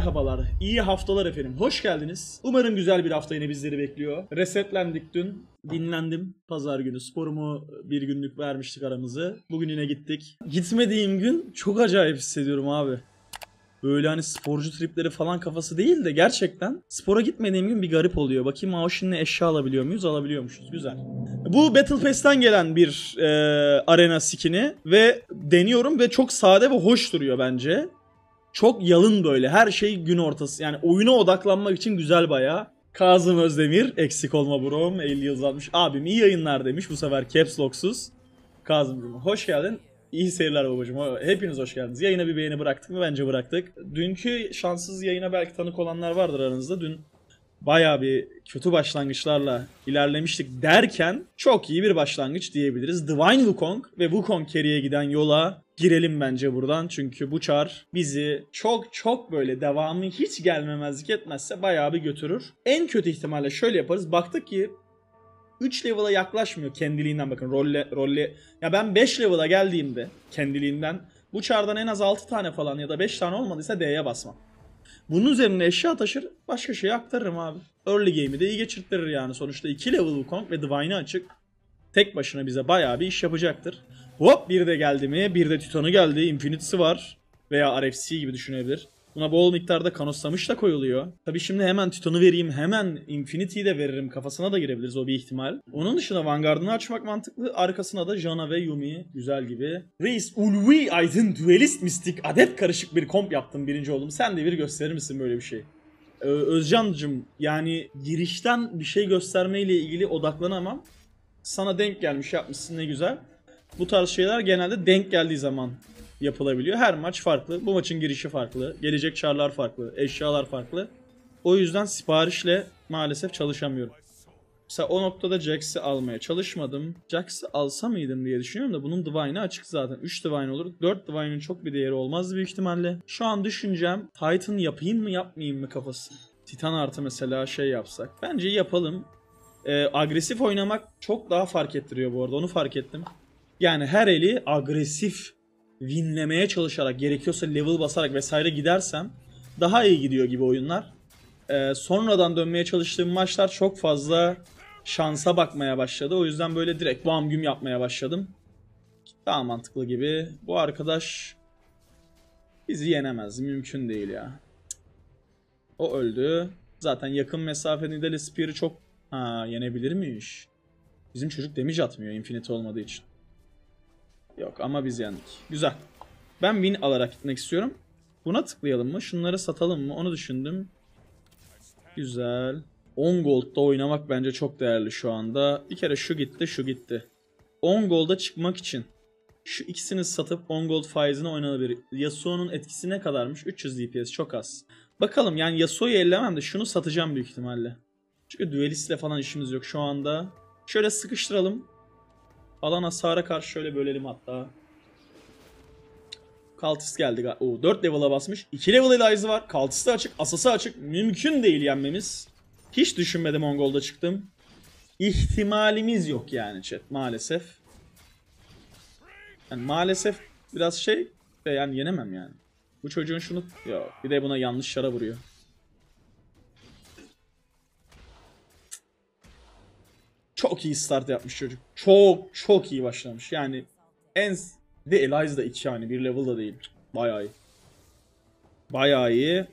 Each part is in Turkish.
Merhabalar, iyi haftalar efendim. Hoş geldiniz. Umarım güzel bir hafta yine bizleri bekliyor. Resetlendik dün. Dinlendim. Pazar günü sporumu bir günlük vermiştik aramızı. Bugün yine gittik. Gitmediğim gün çok acayip hissediyorum abi. Böyle hani sporcu tripleri falan kafası değil de gerçekten spora gitmediğim gün bir garip oluyor. Bakayım maaşınla eşya alabiliyor muyuz? Alabiliyormuşuz. Güzel. Bu Battlefest'ten gelen bir arena skin'i ve deniyorum ve çok sade ve hoş duruyor bence. Çok yalın böyle. Her şey gün ortası. Yani oyuna odaklanmak için güzel bayağı. Kazım Özdemir eksik olma brom 50 yıl uzatmış. Abim iyi yayınlar demiş bu sefer caps locksuz. Kazımcığım hoş geldin. İyi seyirler babacığım. Hepiniz hoş geldiniz. Yayına bir beğeni bıraktık mı? Bence bıraktık. Dünkü şanssız yayına belki tanık olanlar vardır aranızda. Dün bayağı bir kötü başlangıçlarla ilerlemiştik derken çok iyi bir başlangıç diyebiliriz. Divine Wukong ve Wukong Keri'ye giden yola girelim bence buradan. Çünkü bu çar bizi çok böyle devamı hiç gelmemezlik etmezse bayağı bir götürür. En kötü ihtimalle şöyle yaparız. Baktık ki 3 level'a yaklaşmıyor kendiliğinden, bakın rolle. Ya ben 5 level'a geldiğimde kendiliğinden bu çardan en az 6 tane falan ya da 5 tane olmadıysa D'ye basmam. Bunun üzerine eşya taşır, başka şeye aktarırım abi. Early game'i de iyi geçirttirir yani. Sonuçta 2 level Wukong ve Divine'ı açık. Tek başına bize bayağı bir iş yapacaktır. Hop bir de geldi mi? Bir de Titonu geldi. Infinity'si var. Veya RFC gibi düşünebilir. Buna bol miktarda Kanos Samish da koyuluyor. Tabi şimdi hemen Titonu vereyim, hemen Infinity'yi de veririm. Kafasına da girebiliriz, o bir ihtimal. Onun dışında Vanguard'ını açmak mantıklı. Arkasına da Janna ve Yumi güzel gibi. Reis Ulvi Aydın Duelist Mistik adet karışık bir komp yaptım, birinci oldum. Sen de bir gösterir misin böyle bir şey? Özcan'cım yani girişten bir şey göstermeyle ilgili odaklanamam. Sana denk gelmiş yapmışsın, ne güzel. Bu tarz şeyler genelde denk geldiği zaman yapılabiliyor. Her maç farklı. Bu maçın girişi farklı. Gelecek çarlar farklı. Eşyalar farklı. O yüzden siparişle maalesef çalışamıyorum. Mesela o noktada Jax'i almaya çalışmadım. Jax'i alsa mıydım diye düşünüyorum da bunun Divine'ı açık zaten. 3 Divine olur. 4 Divine'ın çok bir değeri olmaz büyük ihtimalle. Şu an düşüncem Titan yapayım mı yapmayayım mı kafası. Titan artı mesela şey yapsak. Bence yapalım. Agresif oynamak çok daha fark ettiriyor bu arada. Onu fark ettim. Yani her eli agresif winlemeye çalışarak, gerekiyorsa level basarak vesaire gidersem daha iyi gidiyor gibi oyunlar. Sonradan dönmeye çalıştığım maçlar çok fazla şansa bakmaya başladı. O yüzden böyle direkt bam güm yapmaya başladım. Daha mantıklı gibi. Bu arkadaş bizi yenemez. Mümkün değil ya. O öldü. Zaten yakın mesafe Nidale Spear'ı çok... Ha, yenebilirmiş. Bizim çocuk damage atmıyor Infinite olmadığı için. Yok ama biz yendik. Güzel. Ben win alarak gitmek istiyorum. Buna tıklayalım mı? Şunları satalım mı? Onu düşündüm. Güzel. 10 gold'da oynamak bence çok değerli şu anda. Bir kere şu gitti, şu gitti. 10 gold'a çıkmak için şu ikisini satıp 10 gold faizine oynanabilir. Yasuo'nun etkisi ne kadarmış? 300 DPS çok az. Bakalım yani Yasuo'yu ellemem de şunu satacağım büyük ihtimalle. Çünkü düelistle falan işimiz yok şu anda. Şöyle sıkıştıralım. Alan hasara karşı şöyle bölelim hatta. Kaltis geldi. Oo, 4 level'a basmış. 2 level Elize var. Kaltisi açık. Asası açık. Mümkün değil yenmemiz. Hiç düşünmedim, Mongol'da çıktım. İhtimalimiz yok yani chat maalesef. Yani maalesef biraz şey. Yani yenemem yani. Bu çocuğun şunu... Yok, bir de buna yanlış yara vuruyor. Çok iyi start yapmış çocuk. Çok iyi başlamış. Yani en... Bir de Elize da 2 yani. Bir level da değil. Bayağı iyi. Bayağı iyi.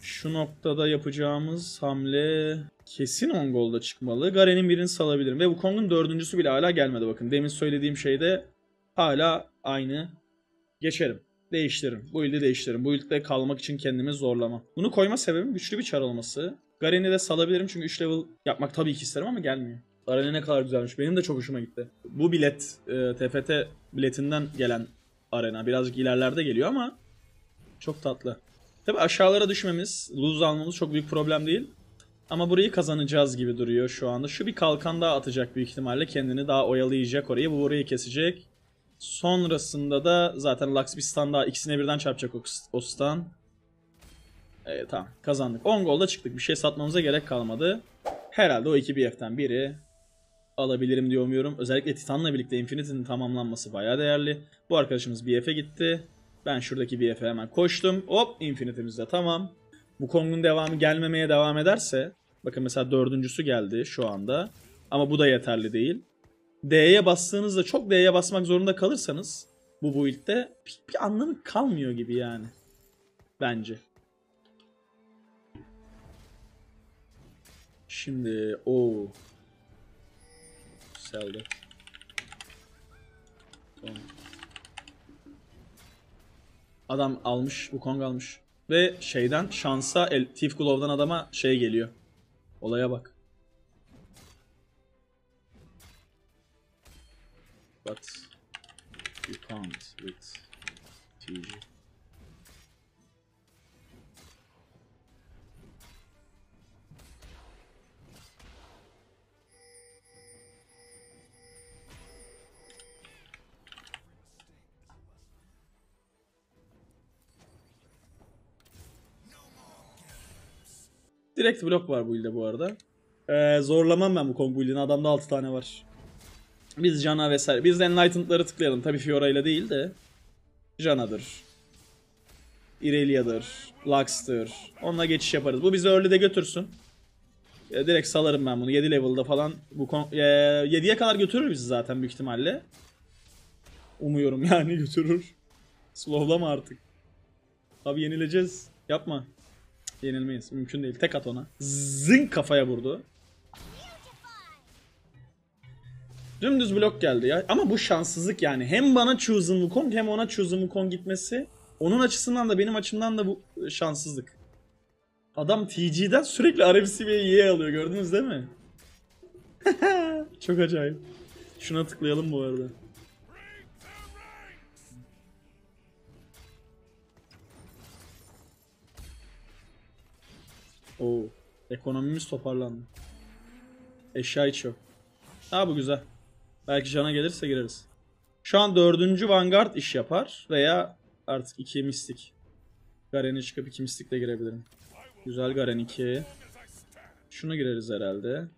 Şu noktada yapacağımız hamle... Kesin 10 golda çıkmalı. Garen'in birini salabilirim. Ve Wukong'un dördüncüsü bile hala gelmedi bakın. Demin söylediğim şeyde hala aynı. Geçerim. Değiştiririm. Bu ilde değiştiririm. Bu ilde kalmak için kendimi zorlama. Bunu koyma sebebim güçlü bir çar olması. Garen'i de salabilirim çünkü 3 level yapmak tabii ki isterim ama gelmiyor. Arena ne kadar güzelmiş. Benim de çok hoşuma gitti. Bu bilet, TFT biletinden gelen arena. Birazcık ilerlerde geliyor ama çok tatlı. Tabii aşağılara düşmemiz, lose almamız çok büyük problem değil. Ama burayı kazanacağız gibi duruyor şu anda. Şu bir kalkan daha atacak büyük ihtimalle. Kendini daha oyalayacak orayı. Bu orayı kesecek. Sonrasında da zaten Lux bir stun daha. İkisine birden çarpacak o stun. Evet tamam, kazandık. 10 golda çıktık. Bir şey satmamıza gerek kalmadı. Herhalde o iki BF'den biri alabilirim diye umuyorum. Özellikle Titan'la birlikte Infinity'nin tamamlanması bayağı değerli. Bu arkadaşımız BF'e gitti. Ben şuradaki BF'e hemen koştum. Hop, Infinite'imiz de tamam. Wukong'un devamı gelmemeye devam ederse, bakın mesela dördüncüsü geldi şu anda. Ama bu da yeterli değil. D'ye bastığınızda, çok D'ye basmak zorunda kalırsanız bu build'de bir anlamı kalmıyor gibi yani. Bence. Şimdi o seldi. Tamam. Adam almış, Wukong almış. Ve şeyden şansa, Thief Glove'dan adama şey geliyor. Olaya bak. But you can't with TG. Direkt blok var bu ilde bu arada. Zorlamam ben bu Wukong build'ini. Adamda 6 tane var. Biz Janna vesaire. Biz de Enlightened'ları tıklayalım. Tabii Fiora'yla değil de. Janna'dır. Irelia'dır. Lux'tır. Onunla geçiş yaparız. Bu bizi early'de götürsün. Direkt salarım ben bunu. 7 level'da falan. Wukong 7'ye kadar götürür bizi zaten büyük ihtimalle. Umuyorum yani götürür. Slowlama artık. Abi yenileceğiz. Yapma. Yenilmeyiz. Mümkün değil. Tek at ona. Zing kafaya vurdu. Dümdüz blok geldi ya. Ama bu şanssızlık yani. Hem bana Chosen Wukong hem ona Chosen Wukong gitmesi. Onun açısından da benim açımdan da bu şanssızlık. Adam TG'den sürekli RFC ve Y'ye alıyor. Gördünüz değil mi? Çok acayip. Şuna tıklayalım bu arada. Oo, ekonomimiz toparlandı. Eşya hiç yok. Ha bu güzel. Belki Janna gelirse gireriz. Şu an 4. Vanguard iş yapar veya artık 2 mistik. Garen'e çıkıp 2 mistikle girebilirim. Güzel, Garen 2. Şunu gireriz herhalde.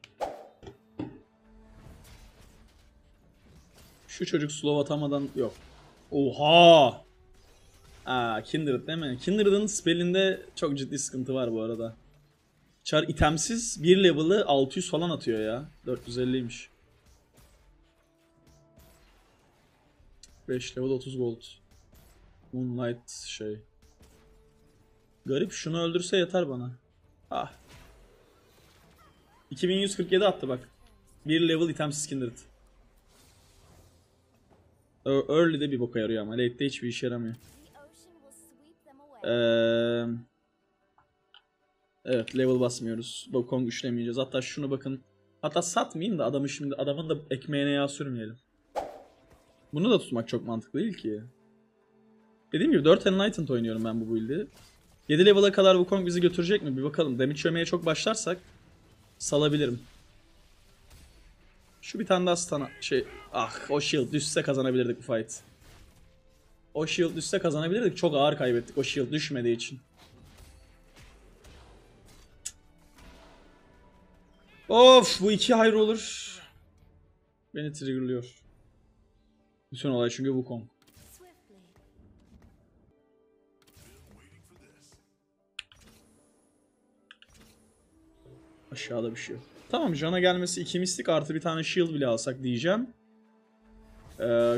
Şu çocuk slow atamadan yok. Oha! Aa, Kindred değil mi? Kindred'ın spellinde çok ciddi sıkıntı var bu arada. Char itemsiz bir level'ı 600 falan atıyor ya. 450'ymiş. 5 level 30 gold. Moonlight şey. Garip, şunu öldürse yeter bana. Ah. 2147 attı bak. Bir level itemsiz Kindred. Early'de bir boka yarıyor ama late'de hiçbir işe yaramıyor. Evet, level basmıyoruz. Wukong güçlemeyeceğiz. Hatta şunu bakın. Hatta satmayayım da adamı şimdi, adamın da ekmeğine yağ sürmeyelim. Bunu da tutmak çok mantıklı değil ki. Dediğim gibi 4 Enlightened oynuyorum ben bu build'i. 7 level'a kadar Wukong bizi götürecek mi? Bir bakalım. Damage yemeye çok başlarsak salabilirim. Şu bir tane daha stana şey. Ah, o shield düşse kazanabilirdik bu fight. O shield düşse kazanabilirdik. Çok ağır kaybettik o shield düşmediği için. Of, bu iki hayır olur. Beni triggerlıyor. Bütün olay çünkü Wukong. Aşağıda bir şey yok. Tamam, Janna gelmesi 2 mistik artı bir tane shield bile alsak diyeceğim.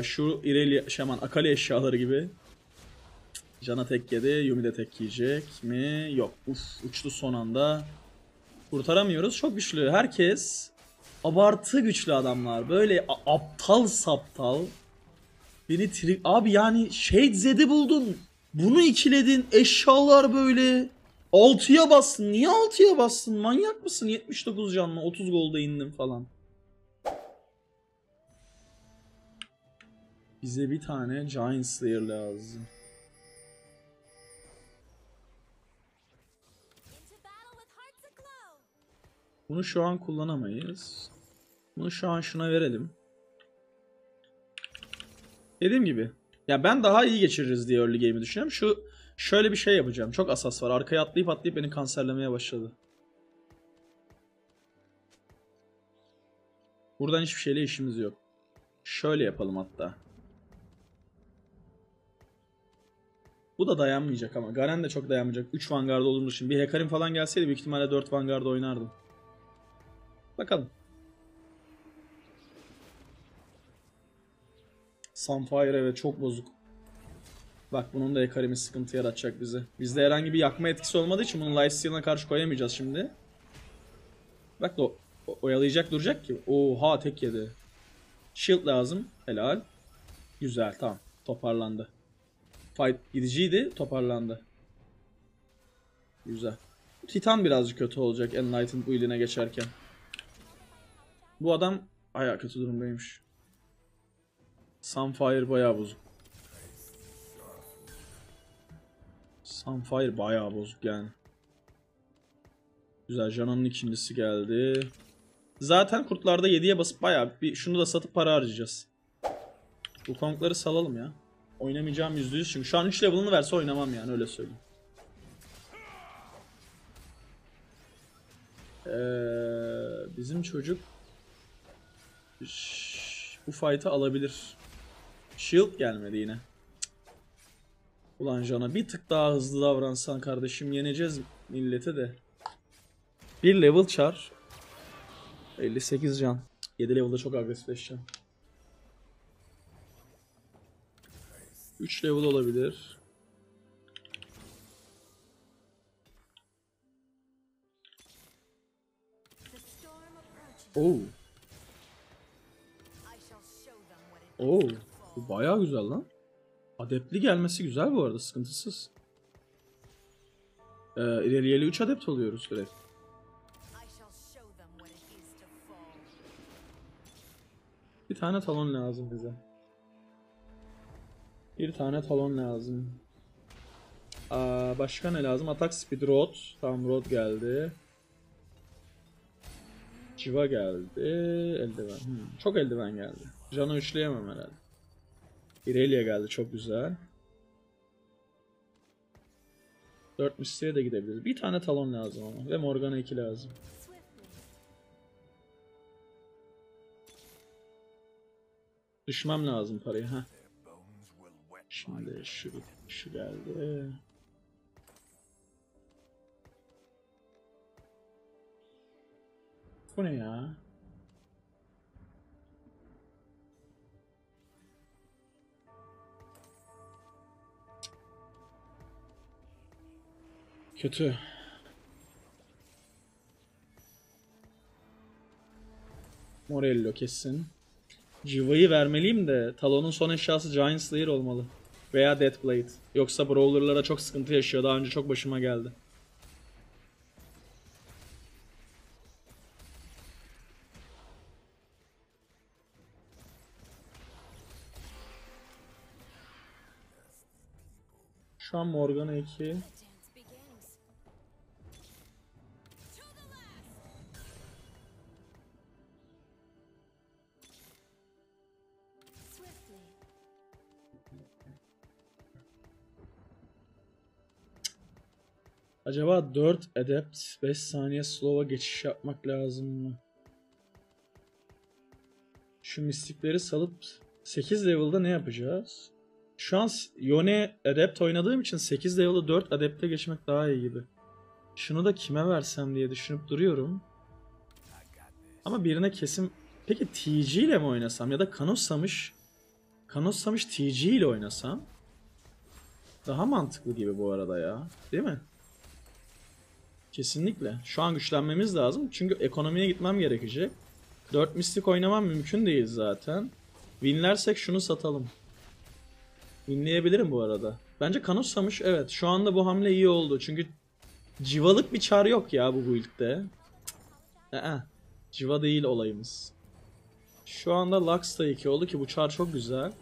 Şu Irelia, şaman, Akali eşyaları gibi. Janna tek yedi, Yumi de tek yiyecek mi? Yok, uf, uçtu son anda. Kurtaramıyoruz. Çok güçlü. Herkes abartı güçlü adamlar. Böyle aptal saptal. Beni abi yani şey, Zed'i buldun. Bunu ikiledin. Eşyalar böyle. 6'ya bastın. Niye 6'ya bastın? Manyak mısın? 79 canlı. 30 golda indim falan. Bize bir tane Giant Slayer lazım. Bunu şu an kullanamayız. Bunu şu an şuna verelim. Dediğim gibi. Ya ben daha iyi geçiririz diye early game'i düşünüyorum. Şu şöyle bir şey yapacağım. Çok asas var. Arkaya atlayıp atlayıp beni kanserlemeye başladı. Buradan hiçbir şeyle işimiz yok. Şöyle yapalım hatta. Bu da dayanmayacak ama. Garen de çok dayanmayacak. 3 Vanguard olduğumuz için. Bir Hecarim falan gelseydi büyük ihtimalle 4 Vanguard oynardım. Bakalım. Sunfire evet çok bozuk. Bak bunun da Hecarim'i sıkıntı yaratacak bize. Bizde herhangi bir yakma etkisi olmadığı için bunun Lifesteal'ına karşı koyamayacağız şimdi. Bak da oyalayacak duracak ki. Oha tek yedi. Shield lazım. Helal. Güzel tamam. Toparlandı. Fight gidiciydi. Toparlandı. Güzel. Titan birazcık kötü olacak Enlightened bu iline geçerken. Bu adam ayağı kötü durumdaymış. Sunfire bayağı bozuk. Sunfire bayağı bozuk yani. Güzel. Janna'nın ikincisi geldi. Zaten kurtlarda 7'ye basıp bayağı bir şunu da satıp para harcayacağız. Bu konkları salalım ya. Oynamayacağım %100 çünkü şu an 3 level'ını verse oynamam yani öyle söyleyeyim. Bizim çocuk bu fight'ı alabilir. Shield gelmedi yine. Ulan Janna bir tık daha hızlı davransan kardeşim yeneceğiz millete de. Bir level çar. 58 can. 7 level'da çok agresifleşeceğim. 3 level olabilir. Oo. Oo. Bu bayağı güzel lan. Adeptli gelmesi güzel bu arada, sıkıntısız. İleriyeli 3 adept oluyoruz direkt. Bir tane Talon lazım bize. Bir tane Talon lazım. Başka ne lazım? Atak speed Rod. Tamam Rod geldi. Civa geldi. Eldiven. Çok eldiven geldi. Janna üçleyemem herhalde. Irelia geldi çok güzel. 4 Mystic'e de gidebiliriz. Bir tane Talon lazım ama. Ve Morgana 2 lazım. Düşmem lazım parayı ha. Şimdi şu geldi. Bu ne ya? Kötü. Morello kesin. Civa'yı vermeliyim de Talon'un son eşyası Giant Slayer olmalı. Veya Deathblade. Yoksa Brawler'lara çok sıkıntı yaşıyor. Daha önce çok başıma geldi. Şu an Morgana 2. Acaba 4 adept 5 saniye slow'a geçiş yapmak lazım mı? Şu mistikleri salıp 8 level'da ne yapacağız? Şu an Yone adept oynadığım için 8 level'da 4 adept'e geçmek daha iyi gibi. Şunu da kime versem diye düşünüp duruyorum. Ama birine kesin... Peki TG ile mi oynasam ya da Kanos Samish? Kanos Samish TG ile oynasam? Daha mantıklı gibi bu arada ya. Değil mi? Kesinlikle. Şu an güçlenmemiz lazım. Çünkü ekonomiye gitmem gerekecek. 4 mistik oynamam mümkün değil zaten. Winlersek şunu satalım. Winleyebilirim bu arada. Bence Kanos Samish evet. Şu anda bu hamle iyi oldu. Çünkü civalık bir çar yok ya bu build'de. Civa değil olayımız. Şu anda Lux da 2 oldu ki bu çar çok güzel.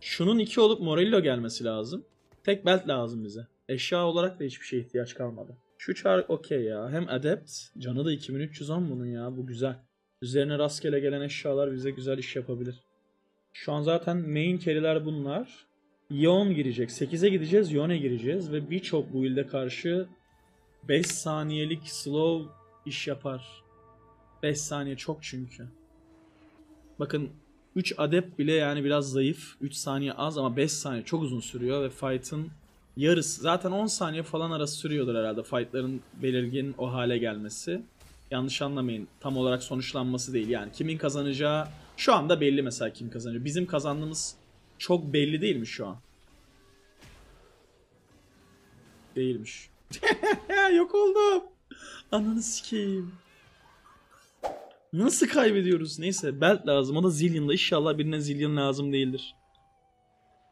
Şunun 2 olup Morello gelmesi lazım. Tek belt lazım bize. Eşya olarak da hiçbir şeye ihtiyaç kalmadı. Şu çar okey ya. Hem adept. Canı da 2310 bunun ya. Bu güzel. Üzerine rastgele gelen eşyalar bize güzel iş yapabilir. Şu an zaten main carry'ler bunlar. Yone girecek. 8'e gideceğiz. Yone'e gireceğiz. Ve birçok build'e karşı 5 saniyelik slow iş yapar. 5 saniye çok çünkü. Bakın 3 adept bile yani biraz zayıf. 3 saniye az ama 5 saniye çok uzun sürüyor. Ve fight'ın yarısı zaten 10 saniye falan arası sürüyordur herhalde fightların belirgin o hale gelmesi. Yanlış anlamayın, tam olarak sonuçlanması değil yani kimin kazanacağı şu anda belli mesela, kim kazanacak. Bizim kazandığımız çok belli değil mi şu an? Değilmiş. Yok oldum. Ananı sikeyim. Nasıl kaybediyoruz? Neyse belt lazım, o da Zillion'da. İnşallah birine Zillion lazım değildir.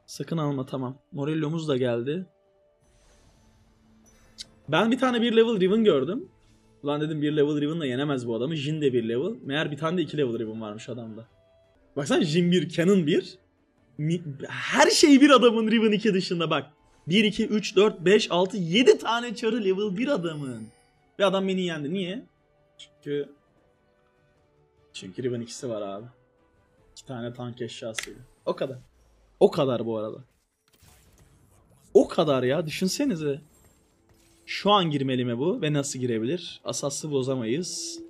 Sakın alma, tamam. Morello'muz da geldi. Ben bir tane 1 level Riven gördüm. Ulan dedim 1 level Riven'la yenemez bu adamı. Jin de 1 level. Meğer bir tane de 2 level Riven varmış adamda. Baksana Jin 1, Canon 1. Her şey bir adamın Riven 2 dışında bak. 1, 2, 3, 4, 5, 6, 7 tane çarı level 1 adamın. Ve adam beni yendi. Niye? Çünkü Riven ikisi var abi. 2 tane tank eşyasıydı. O kadar. O kadar bu arada. O kadar ya, düşünsenize. Şu an girmeli mi bu ve nasıl girebilir? Asası bozamayız.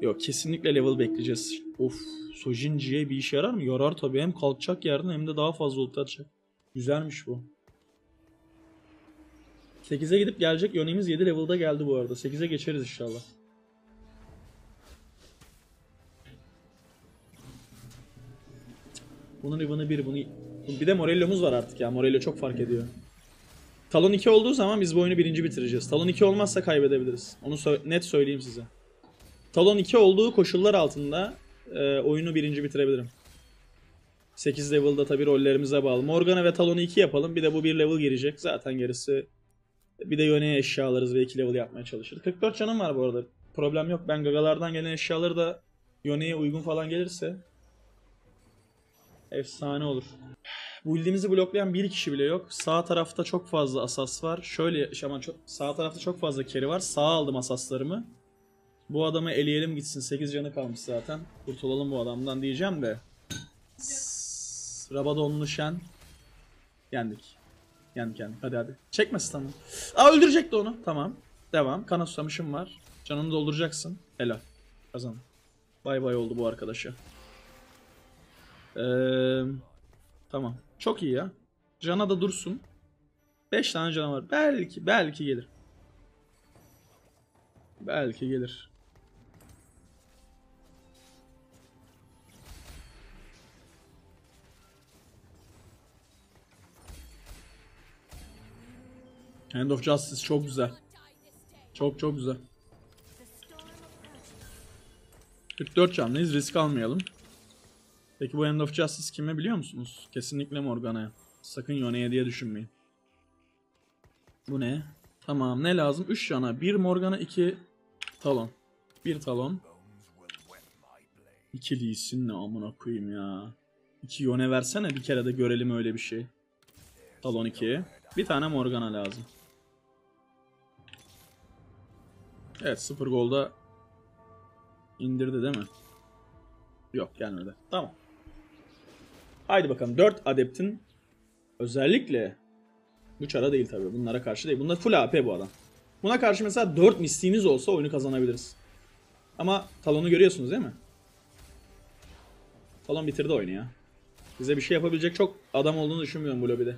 Yok, kesinlikle level bekleyeceğiz. Of, Sojinci'ye bir işe yarar mı? Yarar tabii, hem kalkacak yerden hem de daha fazla ult atacak. Güzelmiş bu. 8'e gidip gelecek. Yone'miz 7 level'da geldi bu arada. 8'e geçeriz inşallah. Bunun Riven'ı 1, bunu... Bir de Morello'muz var artık ya. Morello çok fark ediyor. Talon 2 olduğu zaman biz bu oyunu 1. bitireceğiz. Talon 2 olmazsa kaybedebiliriz. Onu net söyleyeyim size. Talon 2 olduğu koşullar altında oyunu 1. bitirebilirim. 8 level'da tabii rollerimize bağlı. Morgana ve Talon'u 2 yapalım. Bir de bu 1 level girecek. Zaten gerisi... Bir de Yone'ye eşya alırız ve 2 level yapmaya çalışırız. 44 canım var bu arada. Problem yok. Ben gagalardan gelen eşyaları da Yone'ye uygun falan gelirse... Efsane olur. Bu build'imizi bloklayan bir kişi bile yok. Sağ tarafta çok fazla asas var. Şöyle ama sağ tarafta çok fazla carry var. Sağa aldım asaslarımı. Bu adamı eleyelim gitsin. 8 canı kalmış zaten. Kurtulalım bu adamdan diyeceğim de. Rabadonlu Shen. Yendik. Yendik. Hadi hadi. Çekmesi tamam. Aa, öldürecekti onu. Tamam. Devam. Kanos Samish'im var. Canını dolduracaksın. Helal. Kazan. Bay bay oldu bu arkadaşa. Tamam. Çok iyi ya. Janna da dursun. 5 tane Janna var. Belki gelir. Belki gelir. End of Justice çok güzel. Çok güzel. 44 canlıyız. Risk almayalım. Peki bu End of Justice kime biliyor musunuz? Kesinlikle Morgana'ya. Sakın Yone'ye diye düşünmeyin. Bu ne? Tamam, ne lazım? 3 Janna, 1 Morgana, 2 Talon. 1 Talon. 2 Lee'sin ne amına koyayım ya. 2 Yone versene bir kere de görelim öyle bir şey. Talon 2. Bir tane Morgana lazım. Evet, 0 golda indirdi değil mi? Yok, gelmedi. Tamam. Haydi bakalım, 4 adeptin özellikle bu çara değil tabii, bunlara karşı değil. Bunlar full AP bu adam. Buna karşı mesela 4 mistiğimiz olsa oyunu kazanabiliriz. Ama Talon'u görüyorsunuz değil mi? Talon bitirdi oyunu ya. Bize bir şey yapabilecek çok adam olduğunu düşünmüyorum bu lobide.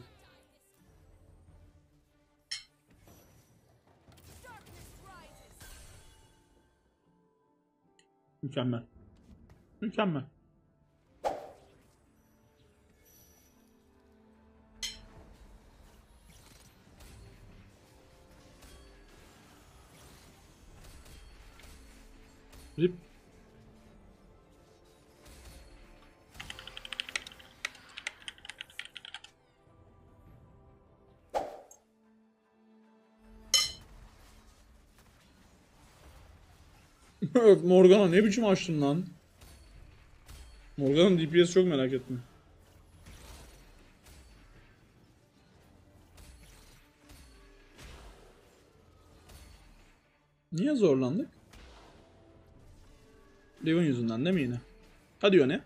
Mükemmel. Mükemmel. Rip. Morgana ne biçim açtın lan? Morgan'ın DPS çok merak etme. Niye zorlandık? Riven yüzünden değil mi yine? Hadi Yone.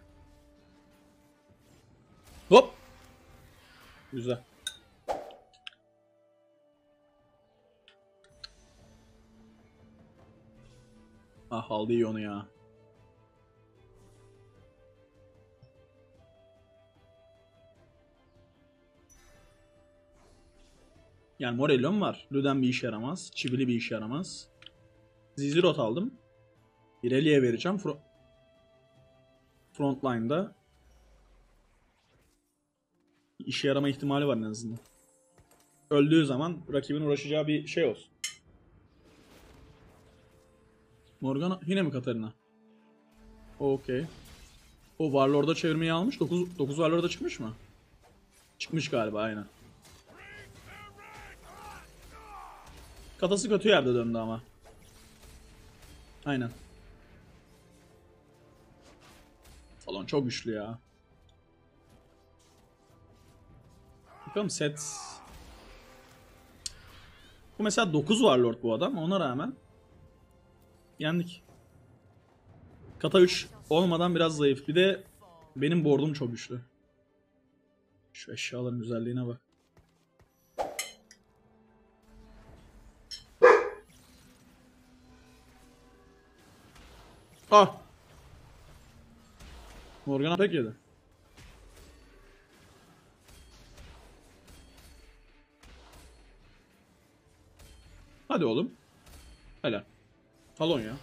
Hop. Güzel. Ah, aldı iyi onu ya. Yani Morello'm var. Luden bir işe yaramaz. Çivili bir işe yaramaz. Zizirot aldım. Irelia'ya vereceğim. Frontline'da işe yarama ihtimali var en azından. Öldüğü zaman rakibin uğraşacağı bir şey olsun. Morgana yine mi Katarina? Okey. O Warlord'a çevirmeyi almış. 9 Warlord'a çıkmış mı? Çıkmış galiba, aynen. Katası kötü yerde döndü ama. Aynen. Talon çok güçlü ya. Bakalım set. Bu mesela 9 Warlord bu adam, ona rağmen yendik. Kata 3 olmadan biraz zayıf. Bir de benim board'um çok güçlü. Şu eşyaların güzelliğine bak. Ah! Morgana pek yedi. Hadi oğlum. Helal. Talon ya.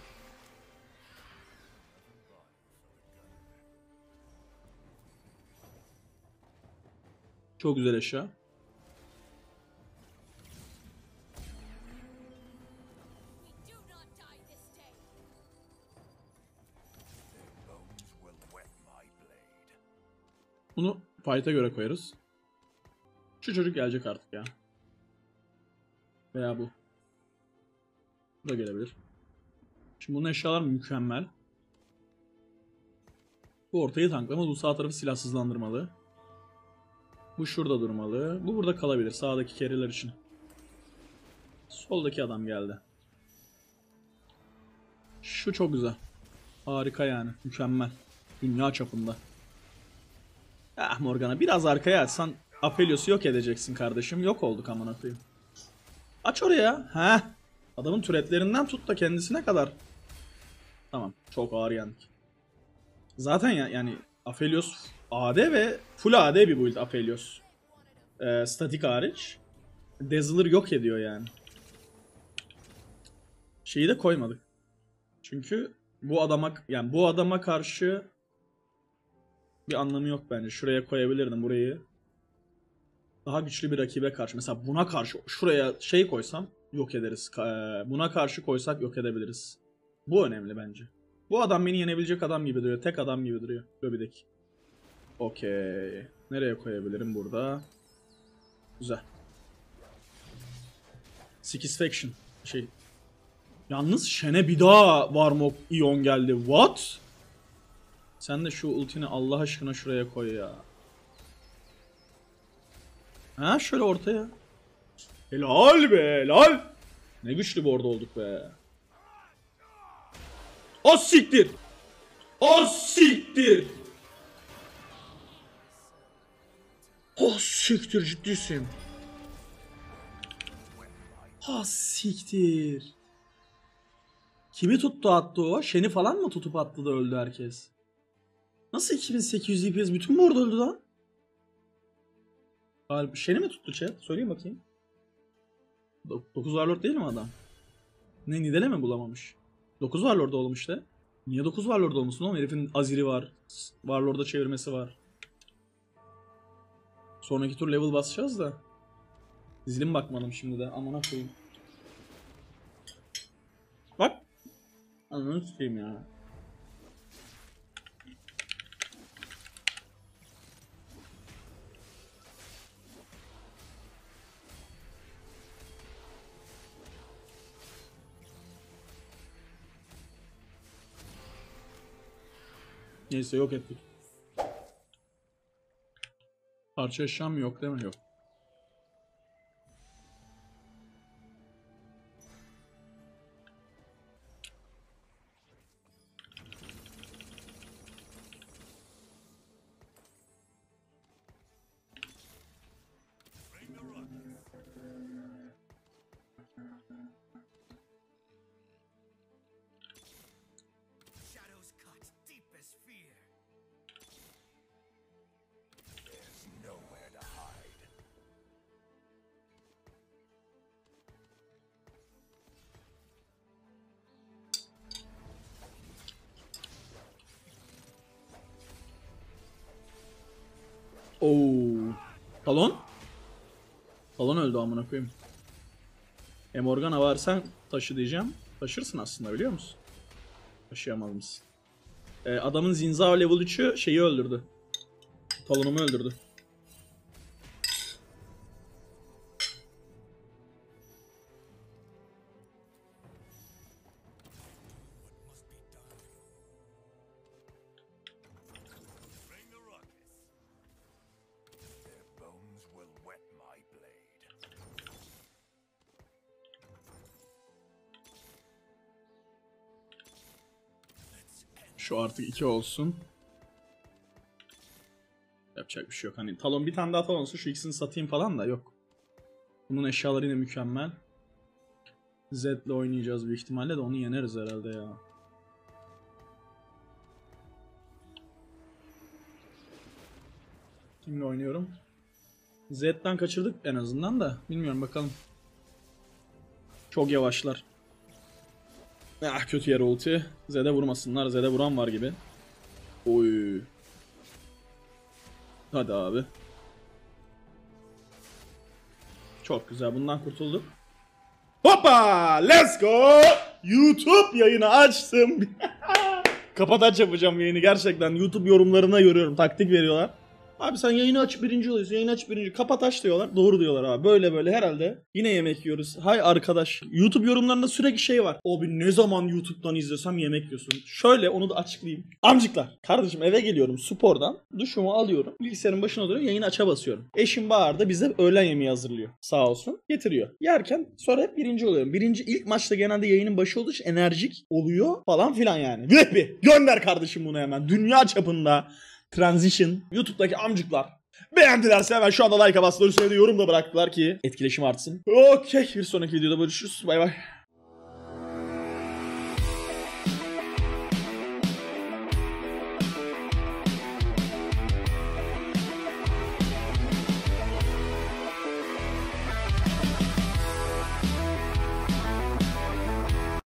Çok güzel eşya. Bunu fight'a göre koyarız. Şu çocuk gelecek artık ya. Veya bu. Bu da gelebilir. Şimdi bunun eşyalar mükemmel. Bu ortayı tanklamaz. Bu sağ tarafı silahsızlandırmalı. Bu şurada durmalı. Bu burada kalabilir sağdaki keriler için. Soldaki adam geldi. Şu çok güzel. Harika yani. Mükemmel. Dünya çapında. Ah Morgana biraz arkaya açsan Aphelios'u yok edeceksin kardeşim. Yok olduk aman atayım. Aç oraya. Heh. Adamın türetlerinden tut da kendisine kadar. Tamam. Çok ağır yendik. Zaten ya, yani Aphelios AD ve full AD bir build Aphelios. Statik hariç. Dazzler yok ediyor yani. Şeyi de koymadık. Çünkü bu adama karşı bir anlamı yok bence. Şuraya koyabilirdim burayı. Daha güçlü bir rakibe karşı. Mesela buna karşı şuraya şey koysam yok ederiz. Buna karşı koysak yok edebiliriz. Bu önemli bence. Bu adam beni yenebilecek adam gibi duruyor. Tek adam gibi duruyor. Göbedeki. Okey. Nereye koyabilirim burada? Güzel. Six Faction. Şey. Yalnız Shen'e bir daha Warmog Ion geldi. What? Sen de şu ultini Allah aşkına şuraya koy ya. Ha şöyle ortaya. Helal be helal. Ne güçlü board olduk be. O siktir. O siktir. O siktir ciddisin. O siktir. Kimi tuttu attı o? Shen'i falan mı tutup attı da öldü herkes? Nasıl 2800 DPS bütün board öldü lan? Galiba Shen'i mi tuttu chat? Söyleyeyim bakayım. 9 Warlord değil mi adam? Ne Nidale mi bulamamış? 9 Warlord olmuş işte. Niye 9 Warlord olmuşsun oğlum? Herifin Azir'i var. Warlord'a çevirmesi var. Sonraki tur level basacağız da. Dizilim bakmadım şimdi de. Amana koyayım. Bak. Ananı sikeyim ya. Neyse yok ettik. Parça eşyam yok değil mi? Yok. Oo. Talon? Talon öldü amına koyayım. Morgana varsa taşı diyeceğim. Taşırsın aslında, biliyor musun? Taşıyamadım. Adamın Zinza level 3'ü şeyi öldürdü. Talon'umu öldürdü. Şu artık 2 olsun. Yapacak bir şey yok. Hani Talon bir tane daha Talon olsa şu ikisini satayım falan da yok. Bunun eşyaları yine mükemmel. Zed'le oynayacağız büyük ihtimalle de onu yeneriz herhalde ya. Kimle oynuyorum? Zed'den kaçırdık en azından da. Bilmiyorum, bakalım. Çok yavaşlar. Ah, kötü yer ulti. Zed'e vurmasınlar. Zed'e vuran var gibi. Oy. Hadi abi. Çok güzel. Bundan kurtulduk. Hoppa! Let's go! YouTube yayını açtım. Kapat aç yapacağım yayını gerçekten. YouTube yorumlarına görüyorum. Taktik veriyorlar. Abi sen yayını aç birinci oluyorsun. Yayını aç birinci. Kapat aç diyorlar. Doğru diyorlar abi. Böyle böyle herhalde. Yine yemek yiyoruz. Hay arkadaş. YouTube yorumlarında sürekli şey var. Abi ne zaman YouTube'dan izlesem yemek yiyorsun. Şöyle onu da açıklayayım. Amcıklar. Kardeşim eve geliyorum spordan. Duşumu alıyorum. Bilgisayarın başına duruyorum. Yayını aça basıyorum. Eşim bağırdı. Bize öğlen yemeği hazırlıyor. Sağ olsun. Getiriyor. Yerken sonra hep birinci oluyorum. Birinci ilk maçta genelde yayının başı olduğu için enerjik oluyor falan filan yani. Vehbi. Gönder kardeşim bunu hemen. Dünya çapında. Transition. YouTube'daki amcıklar beğendilerse hemen şu anda like'a bastılar, üstüne de yorum da bıraktılar ki etkileşim artsın. Okey, bir sonraki videoda görüşürüz. Bay bay.